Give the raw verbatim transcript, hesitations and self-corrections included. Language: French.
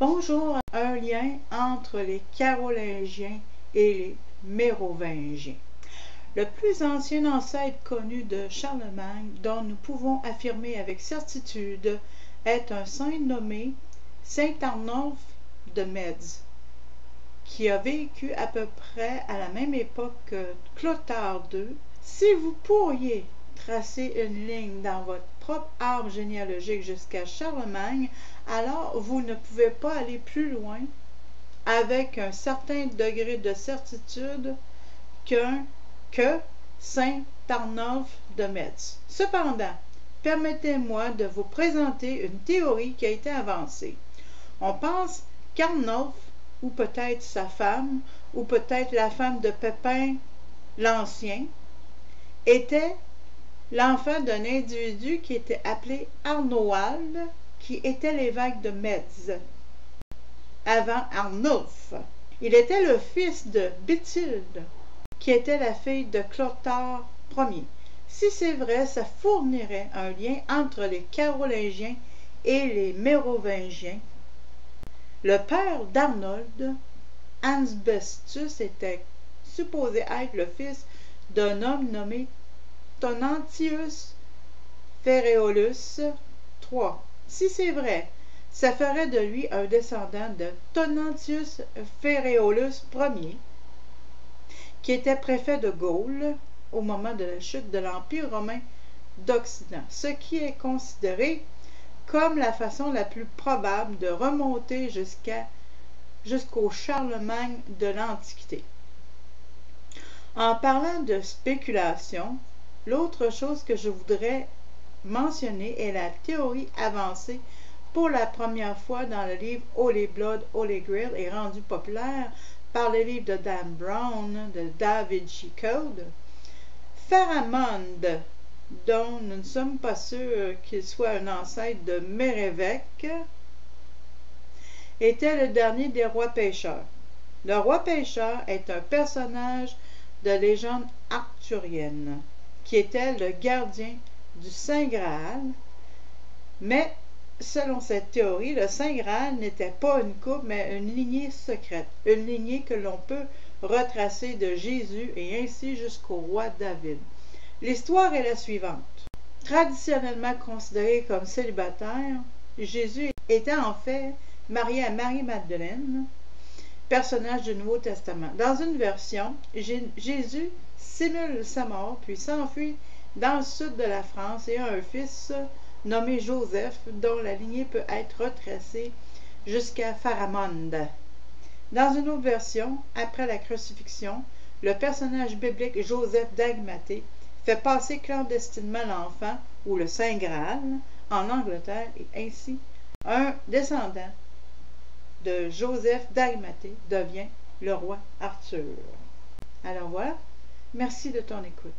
Bonjour, un lien entre les Carolingiens et les Mérovingiens. Le plus ancien ancêtre connu de Charlemagne, dont nous pouvons affirmer avec certitude, est un saint nommé Saint Arnulf de Metz, qui a vécu à peu près à la même époque que Clotaire deux. Si vous pourriez tracer une ligne dans votre propre arbre généalogique jusqu'à Charlemagne, alors vous ne pouvez pas aller plus loin avec un certain degré de certitude qu'un que Saint Arnulf de Metz. Cependant, permettez-moi de vous présenter une théorie qui a été avancée. On pense qu'Arnulf, ou peut-être sa femme, ou peut-être la femme de Pépin l'Ancien, était l'enfant d'un individu qui était appelé Arnoald, qui était l'évêque de Metz, avant Arnulf. Il était le fils de Béthilde, qui était la fille de Clotaire premier. Si c'est vrai, ça fournirait un lien entre les Carolingiens et les Mérovingiens. Le père d'Arnold, Hansbestus, était supposé être le fils d'un homme nommé Tonantius Ferreolus trois. Si c'est vrai, ça ferait de lui un descendant de Tonantius Ferreolus premier, qui était préfet de Gaule au moment de la chute de l'Empire romain d'Occident, ce qui est considéré comme la façon la plus probable de remonter jusqu'à jusqu'au Charlemagne de l'Antiquité. En parlant de spéculation, l'autre chose que je voudrais mentionner est la théorie avancée pour la première fois dans le livre « Holy Blood, Holy Grail » et rendue populaire par les livres de Dan Brown, de David Shikode. Pharamond, dont nous ne sommes pas sûrs qu'il soit un ancêtre de Mérovée, était le dernier des rois pêcheurs. Le roi pêcheur est un personnage de légende arthurienne, qui était le gardien du Saint Graal, mais selon cette théorie, le Saint Graal n'était pas une coupe, mais une lignée secrète, une lignée que l'on peut retracer de Jésus et ainsi jusqu'au roi David. L'histoire est la suivante. Traditionnellement considéré comme célibataire, Jésus était en fait marié à Marie-Madeleine, personnage du Nouveau Testament. Dans une version, Jésus simule sa mort puis s'enfuit dans le sud de la France et a un fils nommé Joseph, dont la lignée peut être retracée jusqu'à Pharamond. Dans une autre version, après la crucifixion, le personnage biblique Joseph d'Agmaté fait passer clandestinement l'enfant, ou le Saint Graal, en Angleterre, et ainsi, un descendant de Joseph d'Almaté devient le roi Arthur. Alors voilà, merci de ton écoute.